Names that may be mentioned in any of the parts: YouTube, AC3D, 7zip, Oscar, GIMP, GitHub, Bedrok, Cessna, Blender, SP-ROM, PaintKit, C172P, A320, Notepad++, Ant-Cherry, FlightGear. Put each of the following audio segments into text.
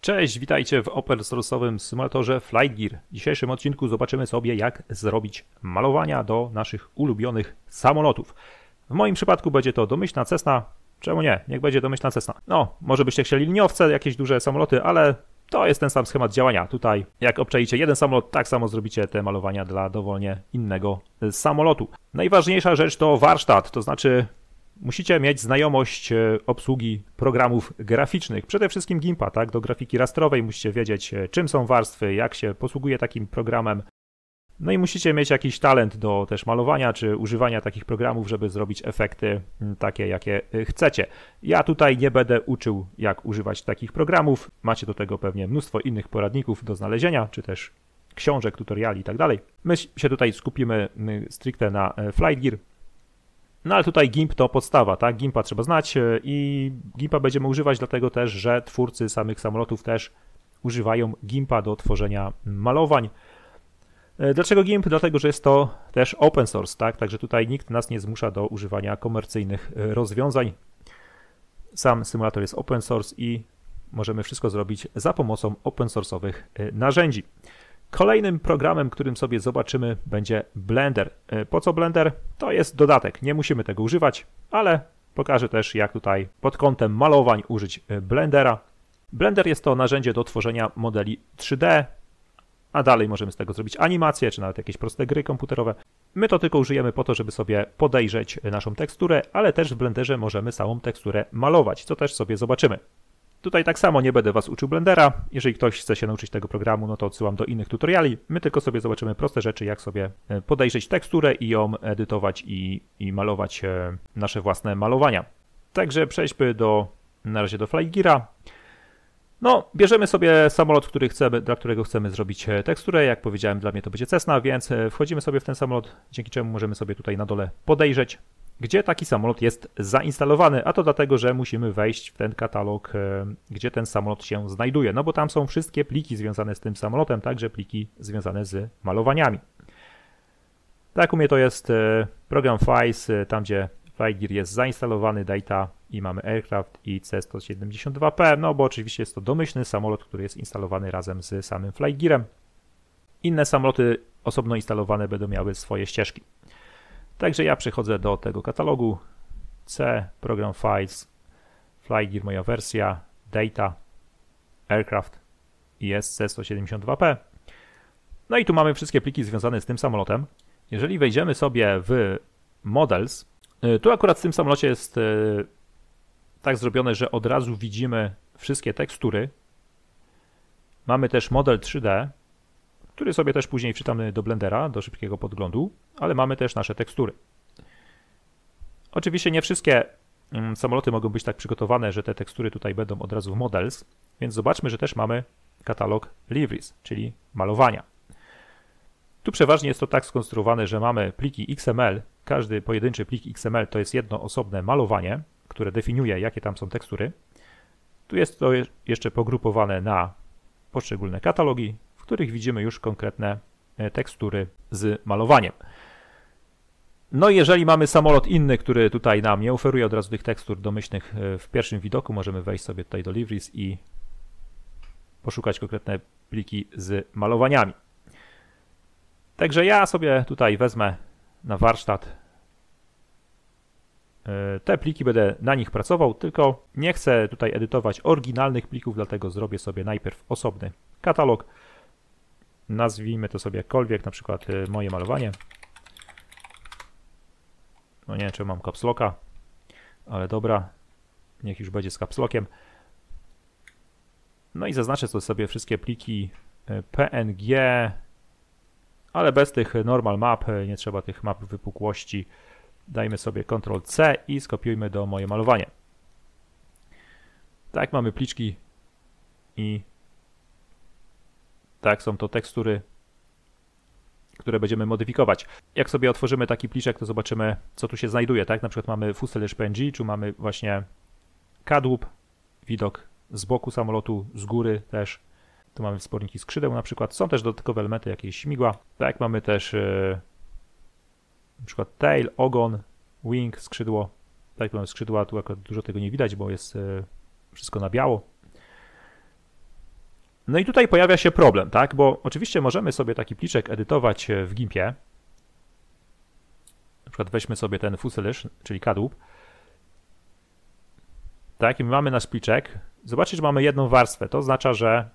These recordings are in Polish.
Cześć, witajcie w open-source'owym symulatorze FlightGear. W dzisiejszym odcinku zobaczymy sobie, jak zrobić malowania do naszych ulubionych samolotów. W moim przypadku będzie to domyślna Cessna. Czemu nie? Niech będzie domyślna Cessna. No, może byście chcieli liniowce, jakieś duże samoloty, ale to jest ten sam schemat działania. Tutaj jak obczaicie jeden samolot, tak samo zrobicie te malowania dla dowolnie innego samolotu. Najważniejsza rzecz to warsztat, to znaczy musicie mieć znajomość obsługi programów graficznych, przede wszystkim GIMPa, tak? Do grafiki rastrowej musicie wiedzieć, czym są warstwy, jak się posługuje takim programem. No i musicie mieć jakiś talent do też malowania czy używania takich programów, żeby zrobić efekty takie, jakie chcecie. Ja tutaj nie będę uczył, jak używać takich programów. Macie do tego pewnie mnóstwo innych poradników do znalezienia, czy też książek, tutoriali i tak dalej. My się tutaj skupimy stricte na FlightGear. No ale tutaj GIMP to podstawa, tak? GIMPa trzeba znać i GIMPa będziemy używać dlatego też, że twórcy samych samolotów też używają GIMPa do tworzenia malowań. Dlaczego GIMP? Dlatego, że jest to też open source, tak? Także tutaj nikt nas nie zmusza do używania komercyjnych rozwiązań. Sam symulator jest open source i możemy wszystko zrobić za pomocą open source'owych narzędzi. Kolejnym programem, którym sobie zobaczymy, będzie Blender. Po co Blender? To jest dodatek, nie musimy tego używać, ale pokażę też, jak tutaj pod kątem malowań użyć Blendera. Blender jest to narzędzie do tworzenia modeli 3D, a dalej możemy z tego zrobić animacje, czy nawet jakieś proste gry komputerowe. My to tylko użyjemy po to, żeby sobie podejrzeć naszą teksturę, ale też w Blenderze możemy samą teksturę malować, co też sobie zobaczymy. Tutaj tak samo nie będę Was uczył Blendera. Jeżeli ktoś chce się nauczyć tego programu, no to odsyłam do innych tutoriali. My tylko sobie zobaczymy proste rzeczy, jak sobie podejrzeć teksturę i ją edytować i malować nasze własne malowania. Także przejdźmy na razie do FlightGeara. No, bierzemy sobie samolot, dla którego chcemy zrobić teksturę. Jak powiedziałem, dla mnie to będzie Cessna, więc wchodzimy sobie w ten samolot, dzięki czemu możemy sobie tutaj na dole podejrzeć, gdzie taki samolot jest zainstalowany, a to dlatego, że musimy wejść w ten katalog, gdzie ten samolot się znajduje, no bo tam są wszystkie pliki związane z tym samolotem, także pliki związane z malowaniami. Tak, u mnie to jest program Files, tam gdzie FlightGear jest zainstalowany, data i mamy aircraft i C172P, no bo oczywiście jest to domyślny samolot, który jest instalowany razem z samym FlightGearem. Inne samoloty osobno instalowane będą miały swoje ścieżki. Także ja przechodzę do tego katalogu C, program Files, FlightGear, moja wersja, Data, Aircraft i C172P. No i tu mamy wszystkie pliki związane z tym samolotem. Jeżeli wejdziemy sobie w Models, tu akurat w tym samolocie jest tak zrobione, że od razu widzimy wszystkie tekstury. Mamy też model 3D, który sobie też później wczytamy do Blendera, do szybkiego podglądu, ale mamy też nasze tekstury. Oczywiście nie wszystkie samoloty mogą być tak przygotowane, że te tekstury tutaj będą od razu w Models, więc zobaczmy, że też mamy katalog Liveries, czyli malowania. Tu przeważnie jest to tak skonstruowane, że mamy pliki XML, każdy pojedynczy plik XML to jest jedno osobne malowanie, które definiuje, jakie tam są tekstury. Tu jest to jeszcze pogrupowane na poszczególne katalogi, w których widzimy już konkretne tekstury z malowaniem. No i jeżeli mamy samolot inny, który tutaj nam nie oferuje od razu tych tekstur domyślnych w pierwszym widoku, możemy wejść sobie tutaj do Liveries i poszukać konkretne pliki z malowaniami. Także ja sobie tutaj wezmę na warsztat te pliki, będę na nich pracował, tylko nie chcę tutaj edytować oryginalnych plików, dlatego zrobię sobie najpierw osobny katalog. Nazwijmy to sobie jakkolwiek, na przykład moje malowanie. No nie wiem, czy mam caps locka, ale dobra, niech już będzie z caps lockiem. No i zaznaczę sobie wszystkie pliki PNG, ale bez tych normal map, nie trzeba tych map wypukłości. Dajmy sobie Ctrl+C i skopiujmy do moje malowanie. Tak, mamy pliczki i tak są to tekstury, które będziemy modyfikować. Jak sobie otworzymy taki pliczek, to zobaczymy, co tu się znajduje, tak? Na przykład mamy fuselage PNG, czy mamy właśnie kadłub, widok z boku samolotu, z góry też. Tu mamy wsporniki skrzydeł na przykład. Są też dodatkowe elementy, jakieś śmigła. Tak, mamy też na przykład tail, ogon, wing, skrzydło. Tak, mamy skrzydła, tu akurat dużo tego nie widać, bo jest wszystko na biało. No i tutaj pojawia się problem, tak? Bo oczywiście możemy sobie taki pliczek edytować w GIMP-ie. Na przykład weźmy sobie ten fuselage, czyli kadłub. Tak, i my mamy nasz pliczek. Zobaczcie, że mamy jedną warstwę. To oznacza, że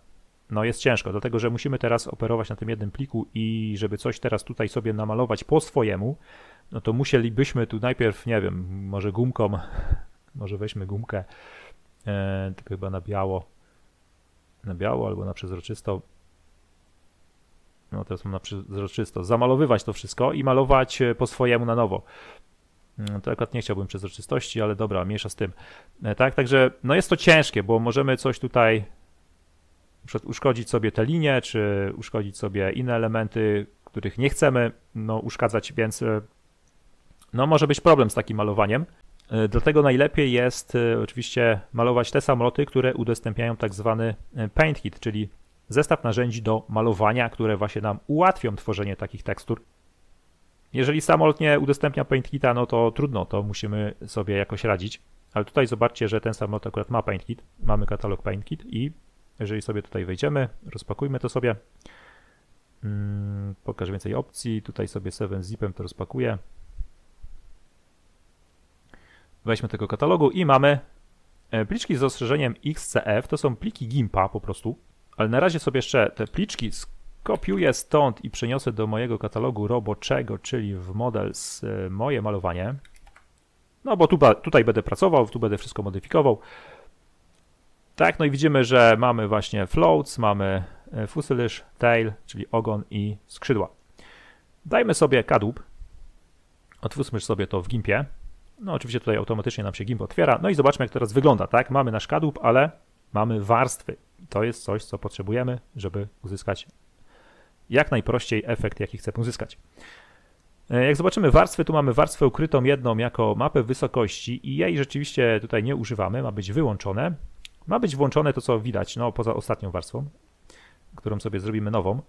no jest ciężko, dlatego że musimy teraz operować na tym jednym pliku i żeby coś teraz tutaj sobie namalować po swojemu, no to musielibyśmy tu najpierw, nie wiem, może gumką, może weźmy gumkę, tylko chyba na biało albo na przezroczysto. No teraz mam na przezroczysto. Zamalowywać to wszystko i malować po swojemu na nowo. No to akurat nie chciałbym przezroczystości, ale dobra, mniejsza z tym. Tak, także no jest to ciężkie, bo możemy coś tutaj uszkodzić sobie te linie, czy uszkodzić sobie inne elementy, których nie chcemy no, uszkadzać, więc no może być problem z takim malowaniem. Dlatego najlepiej jest oczywiście malować te samoloty, które udostępniają tak zwany PaintKit, czyli zestaw narzędzi do malowania, które właśnie nam ułatwią tworzenie takich tekstur. Jeżeli samolot nie udostępnia PaintKita, no to trudno, to musimy sobie jakoś radzić. Ale tutaj zobaczcie, że ten samolot akurat ma PaintKit, mamy katalog PaintKit i jeżeli sobie tutaj wejdziemy, rozpakujmy to sobie. Pokażę więcej opcji, tutaj sobie 7zipem to rozpakuję. Weźmy tego katalogu i mamy pliczki z ostrzeżeniem XCF, to są pliki GIMP-a po prostu, ale na razie sobie jeszcze te pliczki skopiuję stąd i przeniosę do mojego katalogu roboczego, czyli w Models moje malowanie. No bo tutaj będę pracował, tu będę wszystko modyfikował. Tak, no i widzimy, że mamy właśnie floats, mamy fuselage, tail, czyli ogon i skrzydła. Dajmy sobie kadłub, otwórzmy sobie to w GIMP-ie. No oczywiście tutaj automatycznie nam się GIMP otwiera. No i zobaczmy, jak teraz wygląda, tak? Mamy nasz kadłub, ale mamy warstwy. To jest coś, co potrzebujemy, żeby uzyskać jak najprościej efekt, jaki chcemy uzyskać. Jak zobaczymy warstwy, tu mamy warstwę ukrytą jedną jako mapę wysokości i jej rzeczywiście tutaj nie używamy, ma być wyłączone. Ma być włączone to, co widać, no poza ostatnią warstwą, którą sobie zrobimy nową.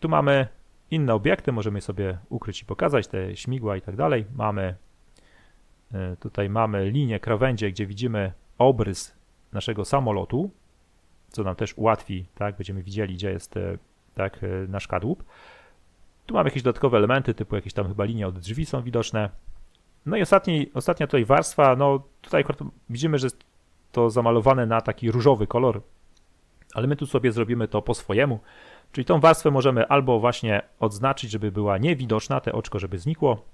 Tu mamy inne obiekty, możemy sobie ukryć i pokazać, te śmigła i tak dalej. Mamy tutaj mamy linię, krawędzie, gdzie widzimy obrys naszego samolotu, co nam też ułatwi, tak, będziemy widzieli, gdzie jest tak, nasz kadłub. Tu mamy jakieś dodatkowe elementy, typu jakieś tam chyba linie od drzwi są widoczne. No i ostatnia tutaj warstwa, no tutaj widzimy, że jest to zamalowane na taki różowy kolor, ale my tu sobie zrobimy to po swojemu, czyli tą warstwę możemy albo właśnie odznaczyć, żeby była niewidoczna, te oczko, żeby znikło,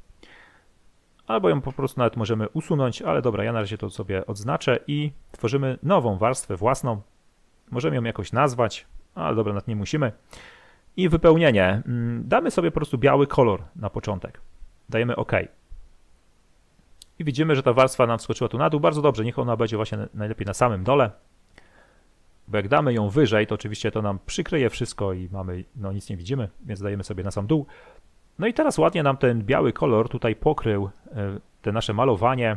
albo ją po prostu nawet możemy usunąć, ale dobra, ja na razie to sobie odznaczę i tworzymy nową warstwę własną. Możemy ją jakoś nazwać, ale dobra, nawet nie musimy. I wypełnienie. Damy sobie po prostu biały kolor na początek. Dajemy OK. I widzimy, że ta warstwa nam wskoczyła tu na dół. Bardzo dobrze, niech ona będzie właśnie najlepiej na samym dole. Bo jak damy ją wyżej, to oczywiście to nam przykryje wszystko i mamy, no nic nie widzimy, więc dajemy sobie na sam dół. No i teraz ładnie nam ten biały kolor tutaj pokrył te nasze malowanie,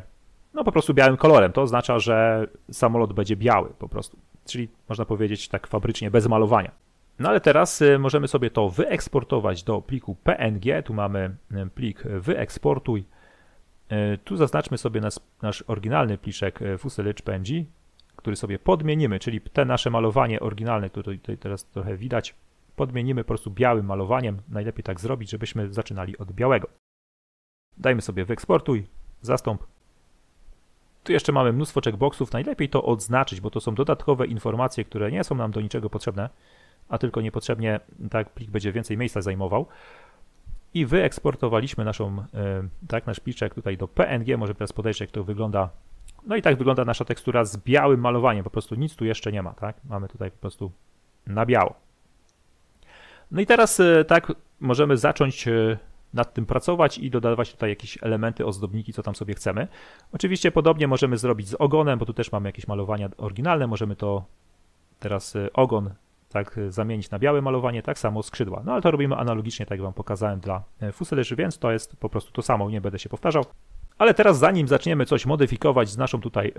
no po prostu białym kolorem. To oznacza, że samolot będzie biały po prostu, czyli można powiedzieć tak fabrycznie bez malowania. No ale teraz możemy sobie to wyeksportować do pliku PNG. Tu mamy plik wyeksportuj. Tu zaznaczmy sobie nasz oryginalny pliczek fuselage PNG, który sobie podmienimy, czyli te nasze malowanie oryginalne, które tutaj teraz trochę widać, podmienimy po prostu białym malowaniem. Najlepiej tak zrobić, żebyśmy zaczynali od białego. Dajmy sobie wyeksportuj, zastąp. Tu jeszcze mamy mnóstwo checkboxów. Najlepiej to odznaczyć, bo to są dodatkowe informacje, które nie są nam do niczego potrzebne, a tylko niepotrzebnie tak plik będzie więcej miejsca zajmował. I wyeksportowaliśmy nasz pliczek tutaj do PNG. Może teraz podejrzeć, jak to wygląda. No i tak wygląda nasza tekstura z białym malowaniem. Po prostu nic tu jeszcze nie ma, tak? Mamy tutaj po prostu na biało. No i teraz tak możemy zacząć nad tym pracować i dodawać tutaj jakieś elementy, ozdobniki, co tam sobie chcemy. Oczywiście podobnie możemy zrobić z ogonem, bo tu też mamy jakieś malowania oryginalne. Możemy to teraz ogon tak zamienić na białe malowanie, tak samo skrzydła. No ale to robimy analogicznie, tak jak wam pokazałem dla fuselaży, więc to jest po prostu to samo, nie będę się powtarzał. Ale teraz zanim zaczniemy coś modyfikować z naszą tutaj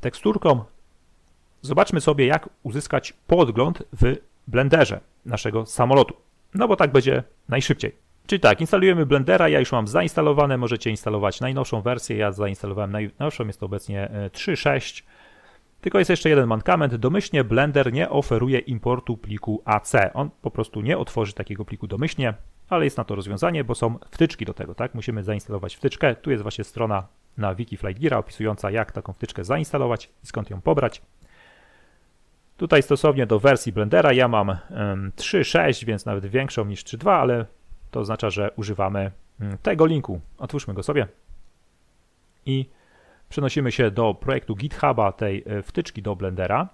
teksturką, zobaczmy sobie, jak uzyskać podgląd w Blenderze naszego samolotu, no bo tak będzie najszybciej. Czyli tak, instalujemy Blendera, ja już mam zainstalowane, możecie instalować najnowszą wersję, ja zainstalowałem najnowszą, jest to obecnie 3.6. Tylko jest jeszcze jeden mankament. Domyślnie Blender nie oferuje importu pliku AC. On po prostu nie otworzy takiego pliku domyślnie, ale jest na to rozwiązanie, bo są wtyczki do tego, tak? Musimy zainstalować wtyczkę. Tu jest właśnie strona na wiki FlightGeara opisująca, jak taką wtyczkę zainstalować i skąd ją pobrać. Tutaj stosownie do wersji Blendera ja mam 3.6, więc nawet większą niż 3.2, ale to oznacza, że używamy tego linku. Otwórzmy go sobie i przenosimy się do projektu GitHuba, tej wtyczki do Blendera.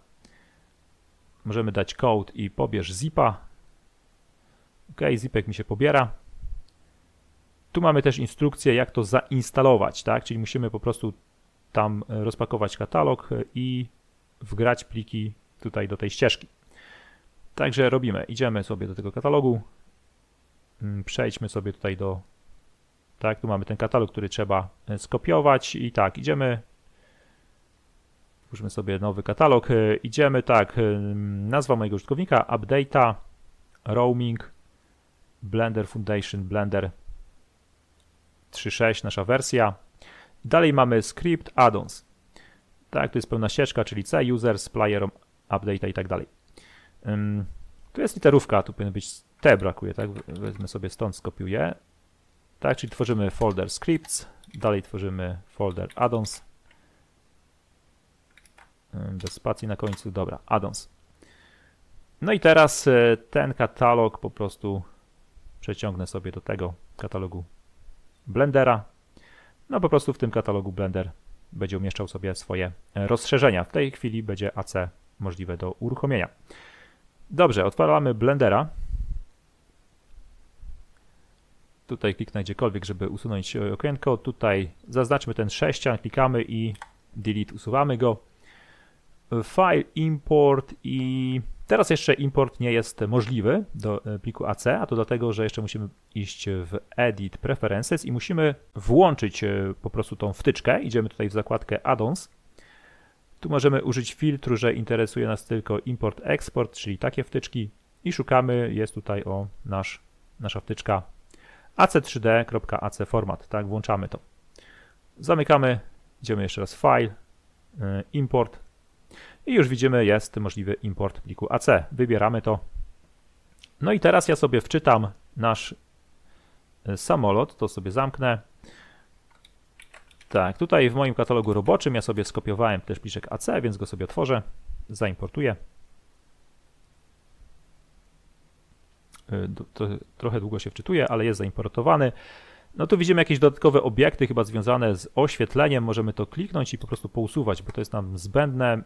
Możemy dać code i pobierz zipa. Ok, zipek mi się pobiera. Tu mamy też instrukcję, jak to zainstalować, tak? Czyli musimy po prostu tam rozpakować katalog i wgrać pliki tutaj do tej ścieżki. Także robimy, idziemy sobie do tego katalogu, przejdźmy sobie tutaj do, tak, tu mamy ten katalog, który trzeba skopiować i tak, idziemy, włóżmy sobie nowy katalog, idziemy, tak, nazwa mojego użytkownika, update'a, roaming, Blender Foundation, Blender 3.6, nasza wersja. Dalej mamy script add-ons, tak, tu jest pełna ścieżka, czyli C, users, player, update i tak dalej. Tu jest literówka, tu powinien być T, brakuje, tak? Wezmę sobie stąd, skopiuję. Tak, czyli tworzymy folder scripts, dalej tworzymy folder addons. Bez spacji na końcu, dobra, addons. No i teraz ten katalog po prostu przeciągnę sobie do tego katalogu Blendera. No po prostu w tym katalogu Blender będzie umieszczał sobie swoje rozszerzenia. W tej chwili będzie AC możliwe do uruchomienia. Dobrze, odpalamy Blendera. Tutaj kliknę gdziekolwiek, żeby usunąć okienko. Tutaj zaznaczmy ten sześcian, klikamy i delete, usuwamy go. File, import i teraz jeszcze import nie jest możliwy do pliku AC, a to dlatego, że jeszcze musimy iść w Edit Preferences i musimy włączyć po prostu tą wtyczkę. Idziemy tutaj w zakładkę Add-ons. Tu możemy użyć filtru, że interesuje nas tylko import-export, czyli takie wtyczki i szukamy, jest tutaj o nasza wtyczka ac3d.ac format, tak, włączamy to. Zamykamy, idziemy jeszcze raz file, import i już widzimy, jest możliwy import pliku AC. Wybieramy to. No i teraz ja sobie wczytam nasz samolot, to sobie zamknę. Tak, tutaj w moim katalogu roboczym ja sobie skopiowałem też pliczek AC, więc go sobie otworzę, zaimportuję. To trochę długo się wczytuje, ale jest zaimportowany. No tu widzimy jakieś dodatkowe obiekty chyba związane z oświetleniem. Możemy to kliknąć i po prostu pousuwać, bo to jest nam zbędne.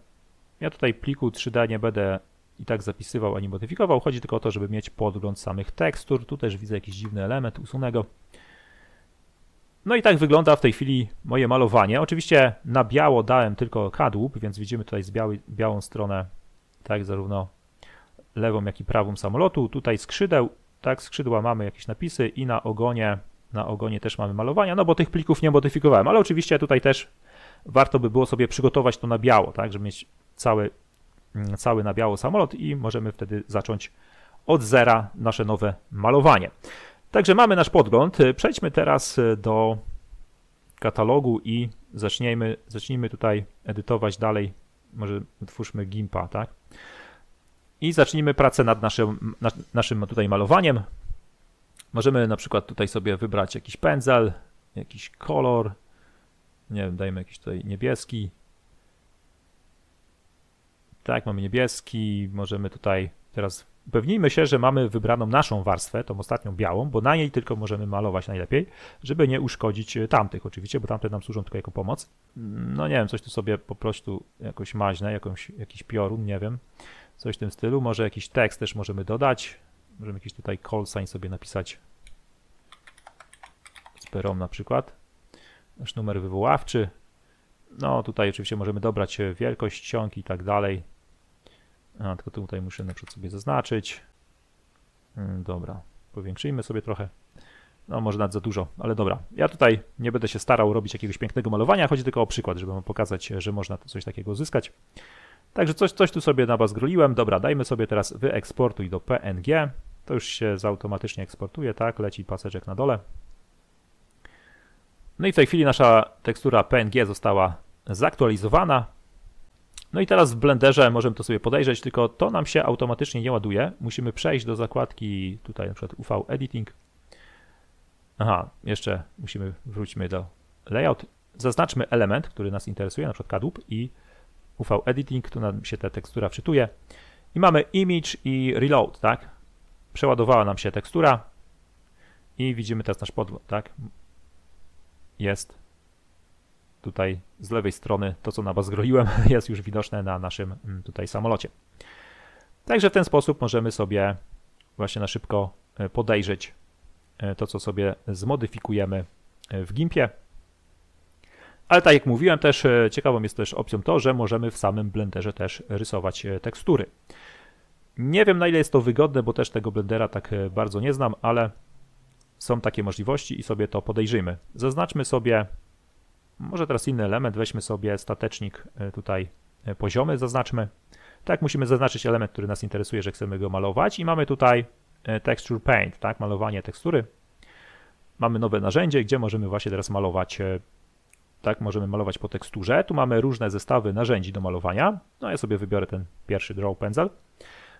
Ja tutaj pliku 3D nie będę i tak zapisywał ani modyfikował. Chodzi tylko o to, żeby mieć podgląd samych tekstur. Tu też widzę jakiś dziwny element, usunę go. No i tak wygląda w tej chwili moje malowanie. Oczywiście na biało dałem tylko kadłub, więc widzimy tutaj z białą stronę, tak, zarówno lewą, jak i prawą samolotu. Tutaj skrzydeł, tak, skrzydła mamy jakieś napisy i na ogonie też mamy malowania, no bo tych plików nie modyfikowałem, ale oczywiście tutaj też warto by było sobie przygotować to na biało, tak, żeby mieć cały na biało samolot i możemy wtedy zacząć od zera nasze nowe malowanie. Także mamy nasz podgląd. Przejdźmy teraz do katalogu i zacznijmy tutaj edytować dalej. Może utwórzmy GIMPa, tak? I zacznijmy pracę nad naszym tutaj malowaniem. Możemy na przykład tutaj sobie wybrać jakiś pędzel, jakiś kolor. Nie wiem, dajmy jakiś tutaj niebieski. Tak, mamy niebieski. Możemy tutaj teraz... Upewnijmy się, że mamy wybraną naszą warstwę, tą ostatnią białą, bo na niej tylko możemy malować najlepiej, żeby nie uszkodzić tamtych oczywiście, bo tamte nam służą tylko jako pomoc. No nie wiem, coś tu sobie po prostu jakoś maźne, jakiś piorun, nie wiem, coś w tym stylu. Może jakiś tekst też możemy dodać, możemy jakiś tutaj call sign sobie napisać z perom na przykład, nasz numer wywoławczy. No tutaj oczywiście możemy dobrać wielkość ściągi i tak dalej. A, tylko tutaj muszę na przykład sobie zaznaczyć. Dobra, powiększyjmy sobie trochę. No może nawet za dużo, ale dobra. Ja tutaj nie będę się starał robić jakiegoś pięknego malowania, chodzi tylko o przykład, żeby wam pokazać, że można coś takiego uzyskać. Także coś tu sobie nabazgroliłem. Dobra, dajmy sobie teraz wyeksportuj do PNG. To już się automatycznie eksportuje, tak? Leci paseczek na dole. No i w tej chwili nasza tekstura PNG została zaktualizowana. No i teraz w Blenderze możemy to sobie podejrzeć, tylko to nam się automatycznie nie ładuje. Musimy przejść do zakładki tutaj na przykład UV Editing. Aha, jeszcze musimy, wróćmy do Layout. Zaznaczmy element, który nas interesuje, na przykład kadłub i UV Editing, tu nam się ta tekstura wczytuje. I mamy Image i Reload, tak? Przeładowała nam się tekstura i widzimy teraz nasz podgląd, tak? Jest tutaj z lewej strony to, co na was zgroiłem, jest już widoczne na naszym tutaj samolocie. Także w ten sposób możemy sobie właśnie na szybko podejrzeć to, co sobie zmodyfikujemy w GIMP-ie. Ale tak jak mówiłem też, ciekawą jest też opcją to, że możemy w samym Blenderze też rysować tekstury. Nie wiem, na ile jest to wygodne, bo też tego Blendera tak bardzo nie znam, ale są takie możliwości i sobie to podejrzyjmy. Zaznaczmy sobie, może teraz inny element, weźmy sobie statecznik tutaj poziomy, zaznaczmy. Tak, musimy zaznaczyć element, który nas interesuje, że chcemy go malować i mamy tutaj texture paint, tak, malowanie tekstury. Mamy nowe narzędzie, gdzie możemy właśnie teraz malować, tak, możemy malować po teksturze. Tu mamy różne zestawy narzędzi do malowania. No ja sobie wybiorę ten pierwszy Draw Pencil.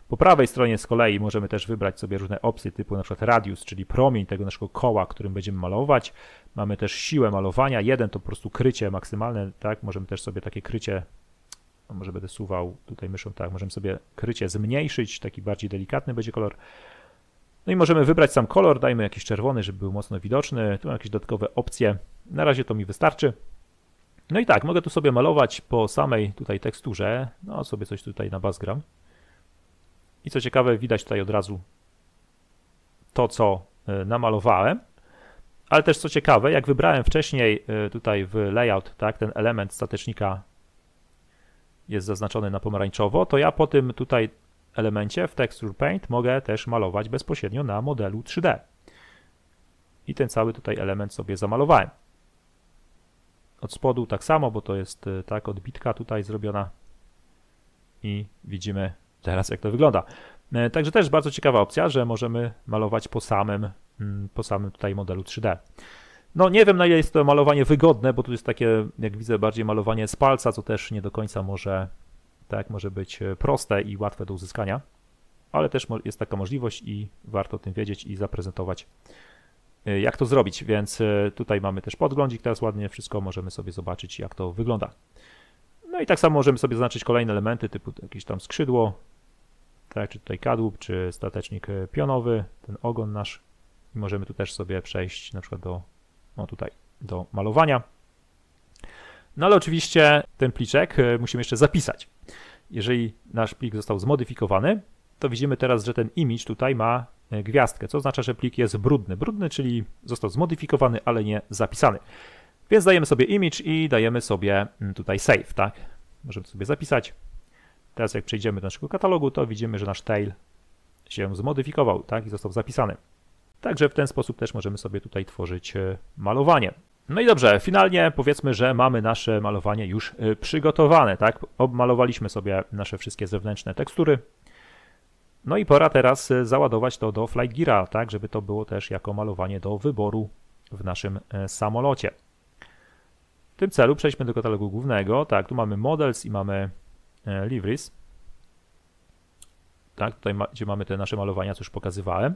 Po prawej stronie z kolei możemy też wybrać sobie różne opcje typu na przykład radius, czyli promień tego naszego koła, którym będziemy malować. Mamy też siłę malowania. Jeden to po prostu krycie maksymalne, tak, możemy też sobie takie krycie, może będę suwał tutaj myszą, tak, możemy sobie krycie zmniejszyć, taki bardziej delikatny będzie kolor. No i możemy wybrać sam kolor, dajmy jakiś czerwony, żeby był mocno widoczny. Tu mam jakieś dodatkowe opcje, na razie to mi wystarczy. No i tak, mogę tu sobie malować po samej tutaj teksturze, no sobie coś tutaj na bas gram. I co ciekawe, widać tutaj od razu to, co namalowałem, ale też co ciekawe, jak wybrałem wcześniej tutaj w layout, tak, ten element statecznika jest zaznaczony na pomarańczowo, to ja po tym tutaj elemencie w Texture Paint mogę też malować bezpośrednio na modelu 3D. I ten cały tutaj element sobie zamalowałem. Od spodu tak samo, bo to jest tak odbitka tutaj zrobiona i widzimy teraz, jak to wygląda. Także też bardzo ciekawa opcja, że możemy malować po samym tutaj modelu 3D. No nie wiem, na ile jest to malowanie wygodne, bo tu jest takie, jak widzę, bardziej malowanie z palca, co też nie do końca może, tak, może być proste i łatwe do uzyskania, ale też jest taka możliwość i warto o tym wiedzieć i zaprezentować, jak to zrobić. Więc tutaj mamy też podglądzik, teraz ładnie wszystko możemy sobie zobaczyć, jak to wygląda. No i tak samo możemy sobie zaznaczyć kolejne elementy, typu jakieś tam skrzydło, tak, czy tutaj kadłub, czy statecznik pionowy, ten ogon nasz. I możemy tu też sobie przejść na przykład do, no tutaj, do malowania. No ale oczywiście ten pliczek musimy jeszcze zapisać. Jeżeli nasz plik został zmodyfikowany, to widzimy teraz, że ten image tutaj ma gwiazdkę, co oznacza, że plik jest brudny. Brudny, czyli został zmodyfikowany, ale nie zapisany. Więc dajemy sobie image i dajemy sobie tutaj save, tak? Możemy sobie zapisać. Teraz jak przejdziemy do naszego katalogu, to widzimy, że nasz tail się zmodyfikował, tak? I został zapisany. Także w ten sposób też możemy sobie tutaj tworzyć malowanie. No i dobrze, finalnie powiedzmy, że mamy nasze malowanie już przygotowane, tak? Obmalowaliśmy sobie nasze wszystkie zewnętrzne tekstury. No i pora teraz załadować to do FlightGeara, tak? Żeby to było też jako malowanie do wyboru w naszym samolocie. W tym celu przejdźmy do katalogu głównego. Tak, tu mamy Models i mamy Liveries. Tak, tutaj gdzie mamy te nasze malowania, co już pokazywałem.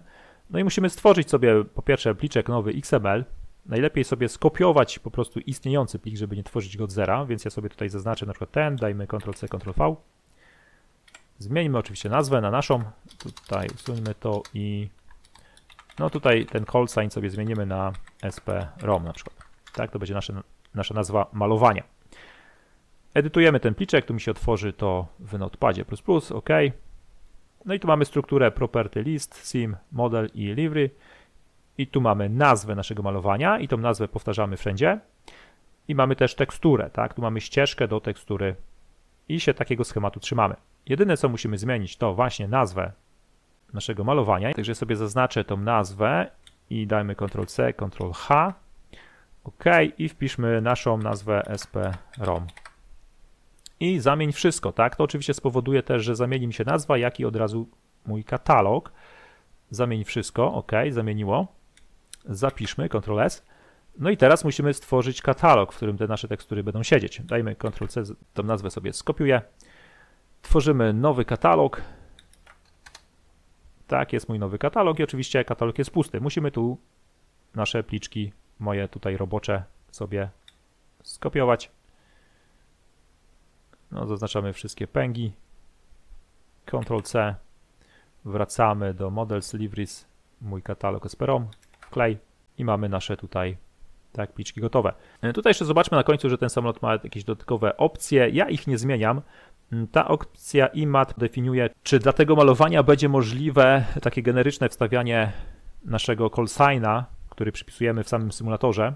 No i musimy stworzyć sobie po pierwsze pliczek nowy XML. Najlepiej sobie skopiować po prostu istniejący plik, żeby nie tworzyć go od zera, więc ja sobie tutaj zaznaczę na przykład ten, dajmy Ctrl-C, Ctrl-V. Zmieńmy oczywiście nazwę na naszą. Tutaj usuńmy to i no tutaj ten call sign sobie zmienimy na SP-ROM na przykład. Tak, to będzie nasza nazwa malowania. Edytujemy ten pliczek, tu mi się otworzy to w Notepadzie++, OK. No i tu mamy strukturę property list, sim, model i livery. I tu mamy nazwę naszego malowania i tą nazwę powtarzamy wszędzie. I mamy też teksturę, tak? Tu mamy ścieżkę do tekstury i się takiego schematu trzymamy. Jedyne, co musimy zmienić, to właśnie nazwę naszego malowania. Także sobie zaznaczę tą nazwę i dajmy Ctrl-C, Ctrl-H. OK i wpiszmy naszą nazwę SP-ROM i zamień wszystko, tak? To oczywiście spowoduje też, że zamieni mi się nazwa, jak i od razu mój katalog. Zamień wszystko, OK, zamieniło. Zapiszmy, Ctrl-S. No i teraz musimy stworzyć katalog, w którym te nasze tekstury będą siedzieć. Dajmy Ctrl+C, tą nazwę sobie skopiuję. Tworzymy nowy katalog. Tak, jest mój nowy katalog i oczywiście katalog jest pusty. Musimy tu nasze pliczki, moje tutaj robocze, sobie skopiować. No, zaznaczamy wszystkie pęgi. Ctrl+C. Wracamy do Models Libraries, mój katalog SP-ROM, wklej i mamy nasze tutaj tak pliczki gotowe. Tutaj jeszcze zobaczmy na końcu, że ten samolot ma jakieś dodatkowe opcje. Ja ich nie zmieniam. Ta opcja IMAT definiuje, czy dla tego malowania będzie możliwe takie generyczne wstawianie naszego call signa, który przypisujemy w samym symulatorze.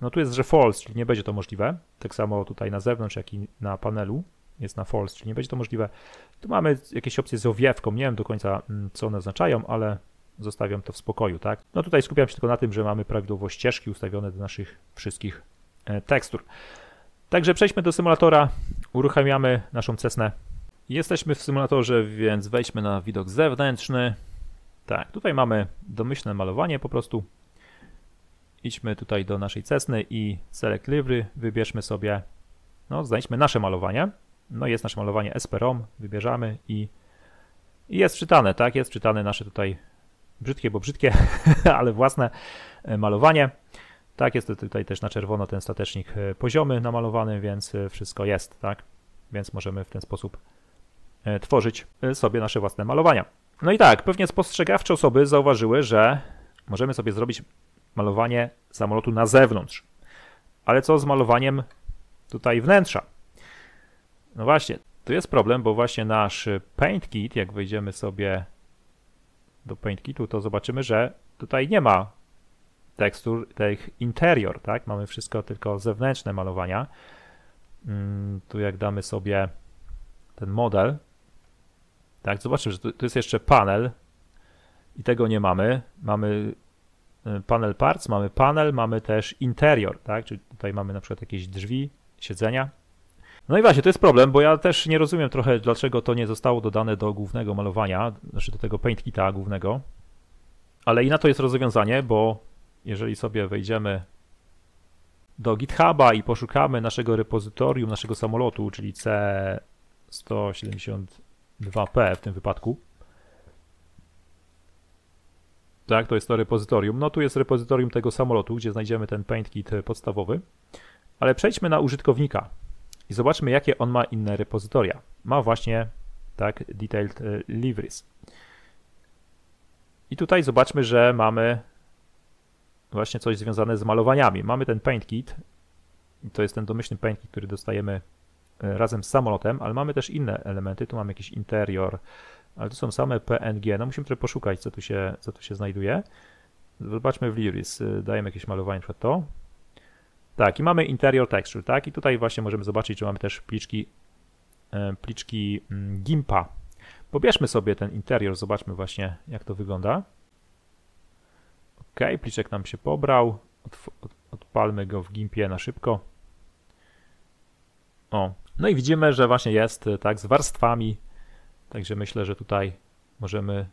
No tu jest, że false, czyli nie będzie to możliwe. Tak samo tutaj na zewnątrz, jak i na panelu jest na false, czyli nie będzie to możliwe. Tu mamy jakieś opcje z owiewką, nie wiem do końca, co one oznaczają, ale zostawiam to w spokoju, tak? No tutaj skupiam się tylko na tym, że mamy prawidłowo ścieżki ustawione do naszych wszystkich tekstur. Także przejdźmy do symulatora, uruchamiamy naszą Cessnę. Jesteśmy w symulatorze, więc wejdźmy na widok zewnętrzny. Tak, tutaj mamy domyślne malowanie po prostu. Idźmy tutaj do naszej Cessny i Select Livery, wybierzmy sobie, no znajdźmy nasze malowanie. No jest nasze malowanie SP-ROM, wybierzamy i jest czytane, tak? Jest czytane nasze tutaj brzydkie, bo brzydkie, ale własne malowanie. Tak, jest tutaj też na czerwono ten statecznik poziomy namalowany, więc wszystko jest, tak? Więc możemy w ten sposób tworzyć sobie nasze własne malowania. No i tak, pewnie spostrzegawcze osoby zauważyły, że możemy sobie zrobić malowanie samolotu na zewnątrz. Ale co z malowaniem tutaj wnętrza? No właśnie, tu jest problem, bo właśnie nasz PaintKit, jak wejdziemy sobie do PaintKitu, to zobaczymy, że tutaj nie ma tekstur, tych interior, tak? Mamy wszystko tylko zewnętrzne malowania. Tu jak damy sobie ten model, tak? Zobaczymy, że tu jest jeszcze panel i tego nie mamy. Mamy panel parts, mamy panel, mamy też interior, tak? Czyli tutaj mamy na przykład jakieś drzwi, siedzenia. No i właśnie, to jest problem, bo ja też nie rozumiem trochę, dlaczego to nie zostało dodane do głównego malowania, znaczy do tego PaintKita głównego, ale i na to jest rozwiązanie, bo jeżeli sobie wejdziemy do GitHuba i poszukamy naszego repozytorium, naszego samolotu, czyli C172P w tym wypadku, tak, to jest to repozytorium, no tu jest repozytorium tego samolotu, gdzie znajdziemy ten PaintKit podstawowy, ale przejdźmy na użytkownika. I zobaczmy, jakie on ma inne repozytoria. Ma właśnie, tak, Detailed Liveries. I tutaj zobaczmy, że mamy właśnie coś związane z malowaniami. Mamy ten PaintKit, to jest ten domyślny PaintKit, który dostajemy razem z samolotem, ale mamy też inne elementy. Tu mamy jakiś interior, ale tu są same PNG. No musimy trochę poszukać, co tu się znajduje. Zobaczmy w Liveries. Dajemy jakieś malowanie, przed to. Tak, i mamy interior texture, tak? I tutaj właśnie możemy zobaczyć, że mamy też pliczki GIMPa. Pobierzmy sobie ten interior, zobaczmy właśnie, jak to wygląda. Ok, pliczek nam się pobrał. Odpalmy go w GIMPie na szybko. O, no i widzimy, że właśnie jest tak z warstwami. Także myślę, że tutaj możemy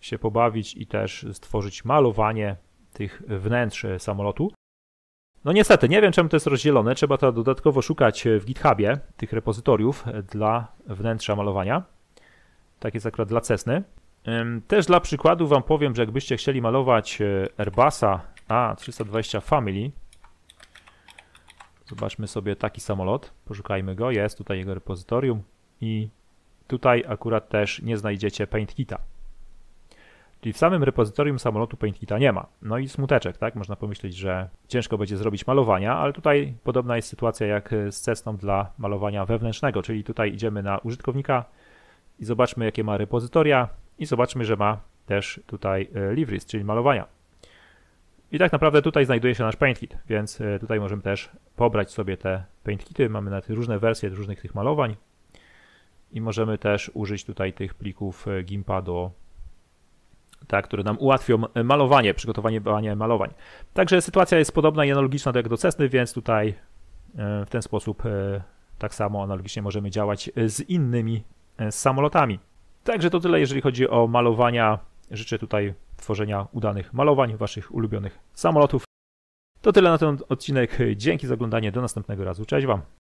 się pobawić i też stworzyć malowanie tych wnętrz samolotu. No niestety, nie wiem, czemu to jest rozdzielone, trzeba to dodatkowo szukać w GitHubie tych repozytoriów dla wnętrza malowania. Tak jest akurat dla Cessny. Też dla przykładu wam powiem, że jakbyście chcieli malować Airbusa A320 Family, zobaczmy sobie taki samolot, poszukajmy go, jest tutaj jego repozytorium i tutaj akurat też nie znajdziecie PaintKita. Czyli w samym repozytorium samolotu PaintKita nie ma. No i smuteczek, tak? Można pomyśleć, że ciężko będzie zrobić malowania, ale tutaj podobna jest sytuacja jak z Cessną dla malowania wewnętrznego, czyli tutaj idziemy na użytkownika i zobaczmy, jakie ma repozytoria i zobaczmy, że ma też tutaj liveries, czyli malowania. I tak naprawdę tutaj znajduje się nasz PaintKit, więc tutaj możemy też pobrać sobie te PaintKity. Mamy nawet różne wersje różnych tych malowań i możemy też użyć tutaj tych plików GIMPa do tak, które nam ułatwią malowanie, przygotowanie malowań. Także sytuacja jest podobna i analogiczna jak do Cessny, więc tutaj w ten sposób tak samo analogicznie możemy działać z innymi samolotami. Także to tyle, jeżeli chodzi o malowania. Życzę tutaj tworzenia udanych malowań waszych ulubionych samolotów. To tyle na ten odcinek. Dzięki za oglądanie. Do następnego razu. Cześć Wam.